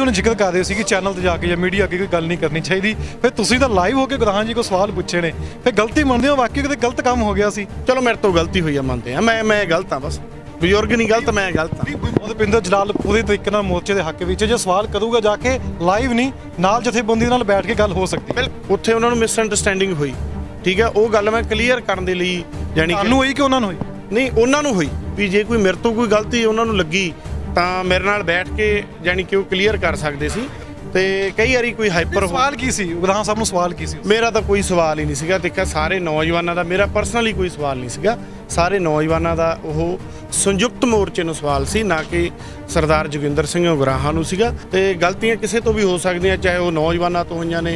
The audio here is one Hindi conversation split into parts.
उन्होंने जिक्र कर रहे थे कि चैनल पर जाके या मीडिया अगर कोई गल नहीं करनी चाहिए, फिर तुसी तो लाइव होकर गुरहान जी को सवाल पूछे ने, फिर गलती मनते हो वाकई कितने गलत काम हो गया सी? चलो मेरे तो गलती हुई है, मानते हैं मैं गलत हाँ, बस ਬਜ਼ੁਰਗ नहीं गलत मैं गलत हाँ। रुपिंदर जलाल पूरे तरीके मोर्चे के हक में जो सवाल करूँगा जाके लाइव नहीं नाल जथेबंदी नाल बैठ के गल हो सकती है। उत्थे उन्होंने मिसअंडरस्टैंडिंग हुई, ठीक है, वो गल मैं क्लीयर करने के लिए जानी हुई कि उन्होंने हुई नहीं, उन्होंने हुई भी जे कोई मेरे तो कोई गलती उन्होंने लगी तो मेरे नाल बैठ के जानी कि वो क्लीयर कर सकते सी। तो कई बार कोई हाइपर सवाल की सी उग्रहान साहब नूं सवाल की सी? मेरा तो कोई सवाल ही नहीं सीगा, देखा सारे नौजवानों का मेरा परसनली कोई सवाल नहीं सीगा, सारे नौजवानों का वो संयुक्त मोर्चे नूं सवाल सी, ना कि सरदार जोगिंदर सिंह उग्राहां नूं सीगा। ते गलतियां किसी तो भी हो सकदियां, चाहे वो नौजवानों तो होईयां ने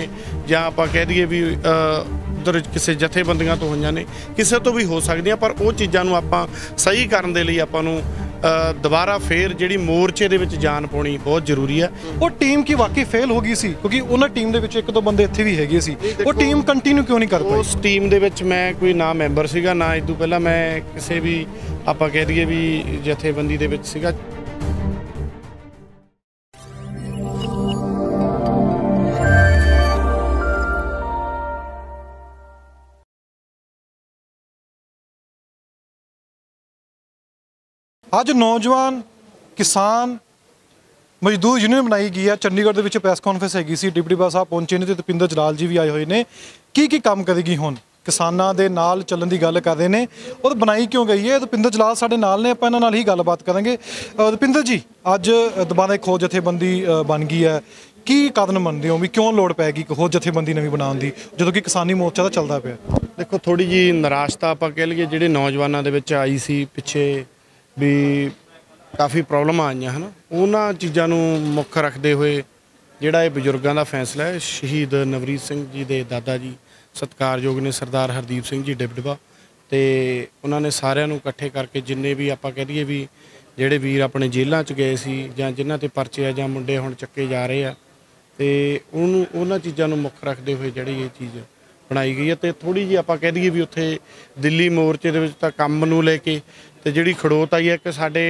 जां आपां कह दईए भी उधर किसी जथेबंदियां तो होईयां ने, किसी तो भी हो सकदियां, पर वो चीज़ां नूं आपां सही करन दे लई आपां नूं दोबारा फिर जी मोर्चे दे विच जान पाउणी बहुत जरूरी है। वो टीम की वाकई फेल हो गई सी क्योंकि उन्हां टीम दे विच एक दो बंदे इत्थे भी हैगे सी, वो टीम कंटिन्यू क्यों नहीं कर पाई? उस टीम दे विच मैं कोई ना मैंबर सीगा, ना इस तों पहला मैं किसी भी आपां कह दईए भी जथेबंदी दे विच सीगा। आज नौजवान किसान मजदूर यूनियन बनाई गई है, चंडीगढ़ के प्रेस कॉन्फ्रेंस हैगी सी, डिप्टी डिब्बा साहब पहुंचे ने, रुपिंदर जलाल जी भी आए हुए हैं। की काम करेगी हुण किसानों के नाल चलन की गल कर रहे हैं और बनाई क्यों गई है? रुपिंदर जलाल साडे नाल ने, आपां इन्हां नाल ही गलबात करांगे। रुपिंदर जी, अज दोबारा एक होर जथेबंदी बन गई है, की कारण मनते हो भी क्यों लौड़ पै गई एक होर जथेबंदी नवीं बनाउण दी जदों कि किसानी मोर्चा तो चलता पिया? देखो, थोड़ी जी निराशता आपां कह लईए जिहड़े नौजवानों के विच आई सी, पिछे भी काफ़ी प्रॉब्लम आईयां है ना, उन्होंने चीज़ों मुख रखते हुए जोड़ा ये बजुर्गों का फैसला है। शहीद नवरीत सिंह जी के दादा जी सत्कारयोग ने सरदार हरदीप सिंह जी डिब्डवा, तो उन्होंने सारियां इकट्ठे करके जिन्ने भी आप कह दीए भी जोड़े वीर अपने जेलों च गए सी जां जिन्हां ते परचे आ जां मुंडे हुण चक्के जा रहे हैं, तो उन्होंने चीज़ों मुख रखते हुए जोड़ी ये चीज़ बनाई गई है। तो थोड़ी जी आप कह दीए भी उत्थे दिल्ली मोर्चे दे विच तां काम नूं लैके तो जी खड़ोत आई है कि साढ़े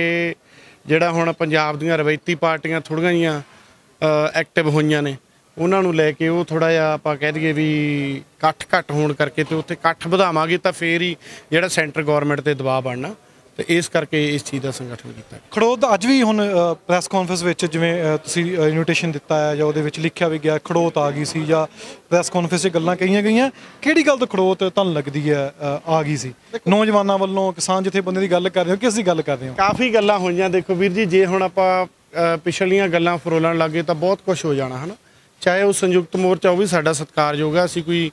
जोड़ा हुण पंजाब दीआं रवायती पार्टियां थोड़ियां जिहियां एक्टिव होईयां ने, उन्हां नूं लैके वो थोड़ा जिहा आपां कह दईए भी कट्ठ घट होण करके तो उत्थे कट्ठ वधावांगे तो फिर ही जोड़ा सेंटर गौरमेंट ते दबाव बनना, तो इस करके इस चीज़ का संगठन किया। खड़ोत अज भी हुण प्रैस कॉन्फ्रेंस में जिवें इनविटेशन दिता है जां उहदे विच लिखिया भी गया खड़ोत आ गई सी, जां प्रैस कॉन्फ्रेंस 'च गल्लां कहीआं गईआं, किहड़ी गल तो खड़ोत तुहानूं लगदी है आ गई सी? नौजवानों वालों किसान जथेबंदी की गल कर रहे हो, किस दी गल कर रहे हो? काफ़ी गल्लां होईयां। देखो वीर जी, जे हुण आपां पिछलियां गल्लां फरोलण लग गए तो बहुत कुछ हो जाना है ना, चाहे वो संयुक्त मोर्चा वो भी साडा सत्कारयोग है, असीं कोई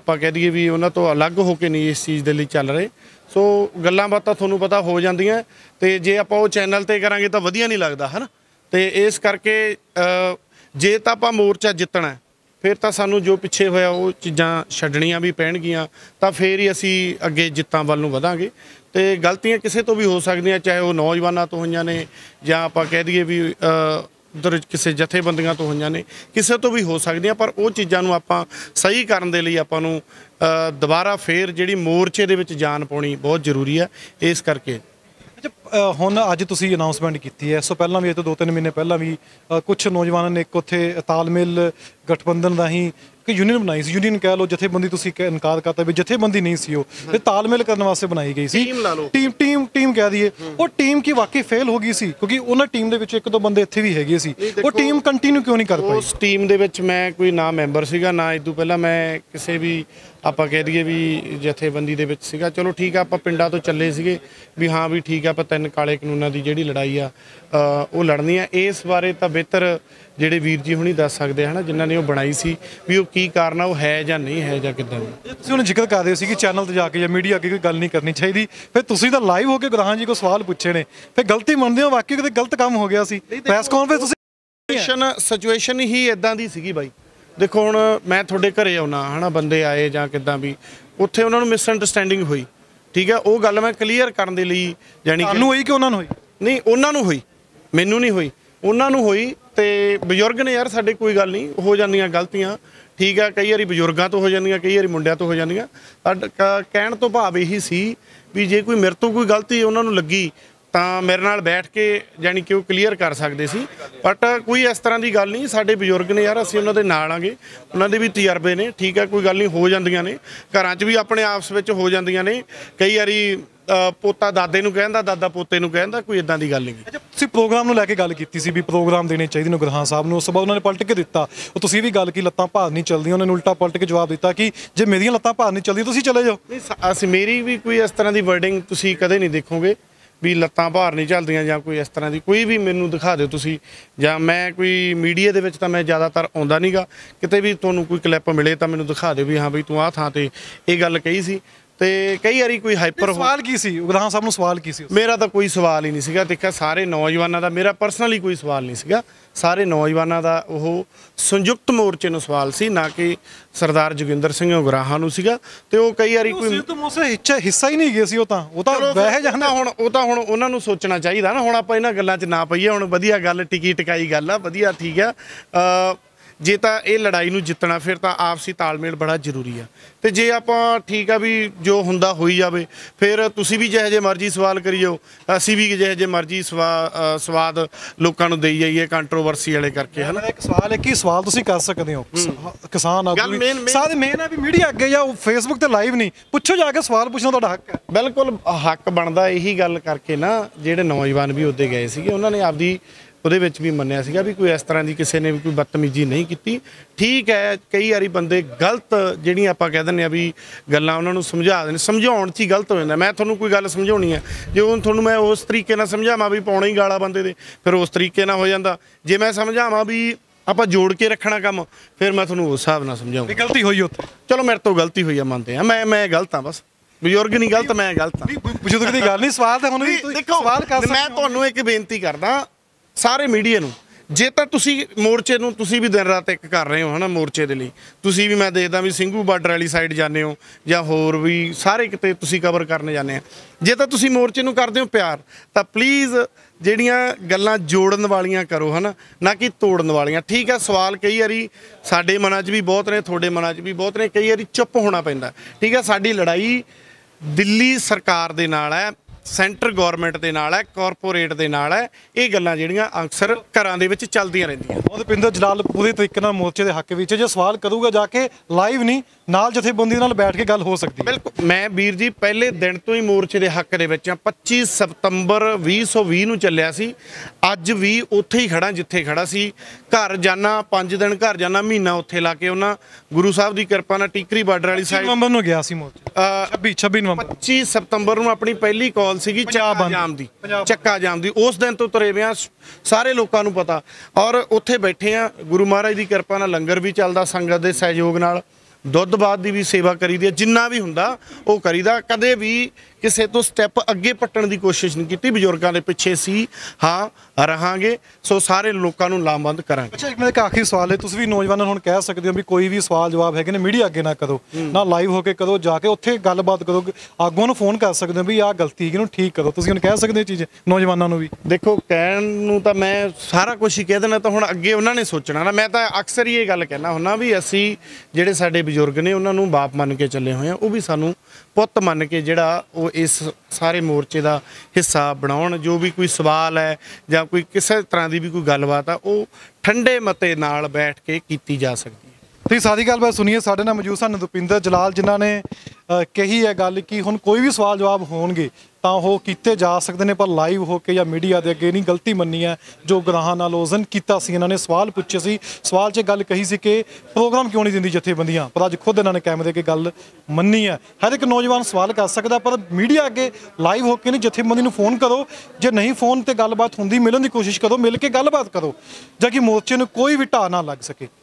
आपां कह दईए भी उन्हां तों अलग होकर नहीं इस चीज़ दे लई चल रहे, सो गल्लां बातां तुहानूं पता हो जांदियां, ते जे आपां ओह चैनल ते करांगे तां वधिया नहीं लगदा है ना, ते इस करके जे तां आपां मोर्चा जितणा फिर तां सानूं जो पिछे होया ओह चीज़ां छड्डणीआं भी पैणगीआं, तां फिर ही असीं अगे जित्तां वल नूं वधांगे। ते गलतियां किसी तो भी हो सकदियां, चाहे ओह नौजवानां तो होईयां ने जां आपां कह दईए भी उधर किसी जथेबंदियां तो होईयां ने, किसी तो भी हो सकदियां, पर वो चीज़ों नूं आपां सही करन दे लई आपां नूं दोबारा फिर जिहड़ी मोर्चे दे विच जान पाउणी बहुत जरूरी है, इस करके। अच्छा, हुण अज तुसीं अनाउंसमेंट कीती है, सो पहलां भी इह तों 2-3 महीने पहलां भी कुछ नौजवानां ने एक उत्थे तालमेल गठबंधन राहीं एक यूनियन बनाई सी, यूनियन कह लो जथेबंदी, तुसीं इनकार करता भी जथेबंदी नहीं सी, वो ते तालमेल करने वास्ते बनाई गई सी, टीम कह दीए। वो टीम की वाकई फेल हो गई सी क्योंकि उन्हां टीम दे विच एक दो बंदे इत्थे भी हैगे सी, वो टीम कंटिन्यू क्यों नहीं कर पाई? उस टीम दे विच मैं कोई ना मैंबर सीगा, ना इस तों पहला मैं किसी भी आप कह दीए भी जथेबंदी दे विच सीगा। चलो ठीक है, आप पिंडा तो चले सीगे भी हाँ भी ठीक है, आप 3 काले कानूनों की जिहड़ी लड़ाई आ वो लड़नी है, इस बारे तो बेहतर ਜਿਹੜੇ ਵੀਰ ਜੀ ਹੁਣੀ ਦੱਸ ਸਕਦੇ ਹੈ ਨਾ ਜਿਨ੍ਹਾਂ ਨੇ ਉਹ ਬਣਾਈ ਸੀ ਵੀ ਉਹ ਕੀ ਕਾਰਨ ਆ, ਉਹ ਹੈ ਜਾਂ ਨਹੀਂ ਹੈ ਜਾਂ ਕਿੱਦਾਂ। ਤੁਸੀਂ ਉਹਨੇ ਜ਼ਿਕਰ ਕਰ ਰਹੇ ਸੀ ਕਿ ਚੈਨਲ ਤੇ ਜਾ ਕੇ ਜਾਂ ਮੀਡੀਆ ਅੱਗੇ ਕੋਈ ਗੱਲ ਨਹੀਂ ਕਰਨੀ ਚਾਹੀਦੀ, ਫਿਰ ਤੁਸੀਂ ਤਾਂ ਲਾਈਵ ਹੋ ਕੇ ਗੁਰਹਾਨ ਜੀ ਕੋ ਸਵਾਲ ਪੁੱਛੇ ਨੇ, ਫਿਰ ਗਲਤੀ ਮੰਨਦੇ ਹੋ ਵਾਕਈ ਕਿਤੇ ਗਲਤ ਕੰਮ ਹੋ ਗਿਆ ਸੀ ਪ੍ਰੈਸ ਕਾਨਫਰੰਸ? ਤੁਸੀਂ ਸਿਚੁਏਸ਼ਨ ਹੀ ਇਦਾਂ ਦੀ ਸੀਗੀ ਬਾਈ। ਦੇਖੋ ਹੁਣ ਮੈਂ ਤੁਹਾਡੇ ਘਰੇ ਆਉਣਾ ਹੈ ਨਾ, ਬੰਦੇ ਆਏ ਜਾਂ ਕਿੱਦਾਂ ਵੀ ਉੱਥੇ ਉਹਨਾਂ ਨੂੰ ਮਿਸਅੰਡਰਸਟੈਂਡਿੰਗ ਹੋਈ, ਠੀਕ ਹੈ, ਉਹ ਗੱਲ ਮੈਂ ਕਲੀਅਰ ਕਰਨ ਦੇ ਲਈ ਜਾਨੀ ਕਿ ਤੁਹਾਨੂੰ ਹੋਈ ਕਿ ਉਹਨਾਂ ਨੂੰ ਹੋਈ? ਨਹੀਂ, ਉਹਨਾਂ ਨੂੰ ਹੋਈ, ਮੈਨੂੰ ਨਹੀਂ ਹੋਈ, ਉਹਨਾਂ ਨੂੰ ਹੋਈ। तो बजुर्ग ने यार, साढ़े कोई गल नहीं हो जांदियां गलतियां, ठीक है, कई बार बजुर्गों तो हो जांदियां, कई बार मुंडियां तो हो जांदियां। कहण तो भाव यही सी भी जे कोई मेरे तो कोई गलती उन्होंने लगी तो मेरे नाल बैठ के जानी कि वो क्लीयर कर सकते सी, बट कोई इस तरह की गल नहीं। साडे बजुर्ग ने यार, असीं उन्हां दे नाल आंगे, उन्हां दे भी तजर्बे ने, ठीक है, कोई गल नहीं, हो जांदियां ने घरां 'च भी, अपने आपस विच हो जांदियां ने। कई वारी पोता दादे नूं कहंदा, दादा पोते नूं कहंदा, कोई इदां दी गल नहीं। तुसीं प्रोग्राम नूं लैके गल कीती सी वी प्रोग्राम देने चाहिदे ने गुरहान साहब नूं, उस बाद उन्हां ने पलट के दित्ता। ओह तुसीं वी गल की लत्तां भार नहीं चलदियां, उन्हां ने उल्टा पलट के जवाब दित्ता कि जे मेरियां लत्तां भार नहीं चलदियां तुसीं चले जाओ। नहीं, असीं मेरी भी कोई इस तरह की वर्डिंग तुसीं कदे नहीं देखोगे भी लत्तां भार नहीं चलदियां जां कोई इस तरह की। कोई भी मैनूं दिखा दिओ तुसीं, जां मैं कोई मीडिया दे विच तां मैं ज़्यादातर आउंदा नहींगा, किते भी तुहानूं कोई क्लिप मिले तां मैनूं दिखा दिओ भी हाँ बई तूं आह थां ते इह गल कही सी। तो कई बार कोई हाइपर सवाल की सी उग्राह साहब नूं, सवाल की सी? मेरा तो कोई सवाल ही नहीं सीगा। देखा सारे नौजवानों का मेरा परसनली कोई सवाल नहीं सीगा, सारे नौजवानों का वो संयुक्त मोर्चे नूं सवाल सी, ना कि सरदार जोगिंदर सिंह उगराहां नूं सीगा। तो वो कई बार कोई मोर्चे हिस्सा ही नहीं गए सी, वो तो वह जाना हुण, वो तो हुण उन्हां नूं सोचना चाहिए ना। हुण आपां इन्हां गल्लां 'च ना पईए, हुण वधिया गल टिकी टकाई गल आ, वधिया ठीक आ। जे तो यह लड़ाई में जितना फिर तो आपसी तालमेल बड़ा जरूरी है, तो जे आप ठीक है भी जो होंदा हो ही जाए, फिर तुसीं भी जिहो जे मर्जी सवाल करी जाओ, असीं भी जिहो जे मर्जी स्वाद लोगों को दई जाइए कंट्रोवर्सी वाले करके, है ना। एक सवाल है कि सवाल तुसीं कर सकते हो किसान आगू, सारे मेन है भी मीडिया अगे या फेसबुक पर लाइव नहीं पुछो, जाके सवाल पूछना तुहाडा हक है, बिल्कुल हक बनता। यही गल करके ना जिहड़े नौजवान भी उद्दे गए सीगे, उन्हां ने आपदी ਉਹਦੇ ਵਿੱਚ भी ਮੰਨਿਆ ਸੀਗਾ भी कोई इस तरह की किसी ने भी कोई बदतमीजी नहीं की, ठीक है। कई बारी बंदे गलत ਜਿਹੜੀਆਂ ਆਪਾਂ ਕਹਿ ਦਿੰਦੇ ਆ ਵੀ ਗੱਲਾਂ ਉਹਨਾਂ ਨੂੰ ਸਮਝਾ ਦੇਣ, ਸਮਝਾਉਣ 'ਚ ਹੀ ਗਲਤ ਹੋ ਜਾਂਦਾ। मैं ਤੁਹਾਨੂੰ ਕੋਈ ਗੱਲ ਸਮਝਾਉਣੀ ਹੈ, ਜੇ ਹੁਣ ਤੁਹਾਨੂੰ मैं उस तरीके ਨਾਲ ਸਮਝਾਵਾਂ भी ਪਾਉਣਾ ही ਗਾਲਾ बंदे ਦੇ, ਫਿਰ उस तरीके ਨਾਲ हो ਜਾਂਦਾ। जे मैं ਸਮਝਾਵਾਂ भी ਆਪਾਂ जोड़ के रखना ਕੰਮ, ਫਿਰ मैं ਤੁਹਾਨੂੰ उस ਹਿਸਾਬ ਨਾਲ ਸਮਝਾਉਂਗਾ। गलती हुई ਉੱਥੇ, चलो मेरे तो गलती हुई है, ਮੰਨਦੇ ਆ मैं गलत हाँ, बस ਬਜ਼ੁਰਗ नहीं गलत, मैं गलत हाँ। ਬਜ਼ੁਰਗ ਦੀ ਗੱਲ ਨਹੀਂ, ਸਵਾਲ ਤਾਂ ਹੁਣ ਵੀ ਦੇਖੋ, मैं ਤੁਹਾਨੂੰ एक ਬੇਨਤੀ ਕਰਦਾ सारे मीडिया नूं, जे तो तुसी मोर्चे नूं तुसी भी दिन रात एक कर रहे हो, है ना, मोर्चे दे लई तुसी भी, मैं देखदा भी सिंघू बार्डर वाली साइड जाने हो जां होर भी सारे किते तुसी कवर करने जाने हैं। जे तो तुसी मोर्चे नूं करदे हो प्यार, तां प्लीज़ ਜਿਹੜੀਆਂ ਗੱਲਾਂ जोड़न वालियां करो, है ना कि तोड़न वालियां। ठीक है, सवाल कई बारी साडे मनां 'च भी बहुत ने, थोड़े मनां 'च भी बहुत ने, कई बारी चुप होना पैंदा। ठीक है, साडी लड़ाई दिल्ली सरकार दे नाल है, सेंटर गौरमेंट के नाल है, कॉरपोरेट के नाल है, ये गल्लां जिहड़ियां अक्सर घरां दे विच चलदियां रहिंदियां। रुपिंदर जलाल पूरे तरीके नाल मोर्चे के हक विच जे सवाल करूगा जाके लाइव नहीं, नाल जथेबंदी नाल बैठ के गल हो सकती है। बिल्कुल, मैं वीर जी पहले दिन तो ही मोर्चे के हक दे विच 25 सितंबर 2020 नूं चलिया सी, अज भी उत्थे ही खड़ा जिथे खड़ा सी। घर जाना 5 दिन, घर जाना महीना, उत्थे ला के उन्हां गुरु साहब की कृपा नाल टिकरी बार्डर वाली साइड नवंबर नूं गया सी मोर्चा, 26 सितंबर नूं अपनी पहली कॉल ਸੀਗੀ ਚੱਕਾ ਜਾਮ ਦੀ। उस दिन तो ਤੁਰੇ ਵੇ ਆ, सारे ਲੋਕਾਂ ਨੂੰ पता, और ਉੱਥੇ ਬੈਠੇ ਆ गुरु महाराज की कृपा ਨਾਲ ਲੰਗਰ भी ਚੱਲਦਾ, ਸੰਗਤ ਦੇ ਸਹਿਯੋਗ ਨਾਲ ਦੁੱਧ ਬਾਦ ਦੀ भी सेवा ਕਰੀਦੀ ਹੈ, ਜਿੰਨਾ भी ਹੁੰਦਾ ਉਹ ਕਰੀਦਾ। ਕਦੇ भी ਕਿਸੇ ਤੋਂ ਸਟੈਪ ਅੱਗੇ ਪੱਟਣ ਦੀ ਕੋਸ਼ਿਸ਼ ਨਹੀਂ ਕੀਤੀ, ਬਜ਼ੁਰਗਾਂ ਦੇ ਪਿੱਛੇ ਸੀ ਹਾਂ ਰਹਾਂਗੇ, ਸੋ ਸਾਰੇ ਲੋਕਾਂ ਨੂੰ ਲਾਮਬੰਦ ਕਰਾਂਗੇ। ਅੱਛਾ, ਇੱਕ ਮੇਰਾ ਇੱਕ ਆਖਰੀ ਸਵਾਲ ਹੈ, ਤੁਸੀਂ ਵੀ ਨੌਜਵਾਨਾਂ ਨੂੰ ਹੁਣ ਕਹਿ ਸਕਦੇ ਹੋ ਵੀ ਕੋਈ ਵੀ ਸਵਾਲ ਜਵਾਬ ਹੈਗੇ ਨੇ ਮੀਡੀਆ ਅੱਗੇ ਨਾ ਕਰੋ, ਨਾ ਲਾਈਵ ਹੋ ਕੇ ਕਰੋ, ਜਾ ਕੇ ਉੱਥੇ ਗੱਲਬਾਤ ਕਰੋ, ਆਗੂਆਂ ਨੂੰ ਫੋਨ ਕਰ ਸਕਦੇ ਹੋ ਵੀ ਆਹ ਗਲਤੀ ਕਿਹਨੂੰ ਠੀਕ ਕਰੋ, ਤੁਸੀਂ ਹੁਣ ਕਹਿ ਸਕਦੇ ਹੋ ਚੀਜ਼ ਨੌਜਵਾਨਾਂ ਨੂੰ ਵੀ। ਦੇਖੋ, ਕਹਿਣ ਨੂੰ ਤਾਂ ਮੈਂ ਸਾਰਾ ਕੁਛ ਹੀ ਕਹਿ ਦੇਣਾ, ਤਾਂ ਹੁਣ ਅੱਗੇ ਉਹਨਾਂ ਨੇ ਸੋਚਣਾ ਨਾ। ਮੈਂ ਤਾਂ ਅਕਸਰ ਹੀ ਇਹ ਗੱਲ ਕਹਿਣਾ ਹੁੰਦਾ ਵੀ ਅਸੀਂ ਜਿਹੜੇ ਸਾਡੇ ਬਜ਼ੁਰਗ ਨੇ ਉਹਨਾਂ ਨੂੰ ਬਾਪ ਮੰਨ ਕੇ ਚੱਲੇ ਹੋਏ ਆ, ਉਹ ਵੀ ਸਾਨੂੰ ਪੁੱਤ ਮੰਨ ਕੇ ਜਿਹੜਾ ਉਹ इस सारे मोर्चे का हिस्सा बनाउण। जो भी कोई सवाल है या कोई किसी तरह की भी कोई गलबात है, वो ठंडे मते नाल बैठ के की जा सकती है। तो सारी गलबात सुनीए, साडे नाल मौजूद सन रुपिंदर जलाल, जिन्हां ने कही है गल कि हुण कोई भी सवाल जवाब होणगे तां ओह कीते जा सकदे ने, पर लाइव होकर या मीडिया दे अगे नहीं। गलती मन्नी है जो ग्राहां नाल ओजन कीता सी, इन्हां ने सवाल पुछे सी, सवाल 'च गल कही सी कि प्रोग्राम क्यों नहीं दिंदी जथेबंदियां, पर अज खुद इन्हां ने कैमरे अगे गल मन्नी है। हर एक नौजवान सवाल कर सकदा, पर मीडिया अगे लाइव होकर नहीं। जथेबंदी नूं फोन करो, जे नहीं फोन ते गलबात हुंदी मिलण दी कोशिश करो, मिल के गलबात करो, जां कि मोर्चे नूं कोई भी ढा ना लग सके।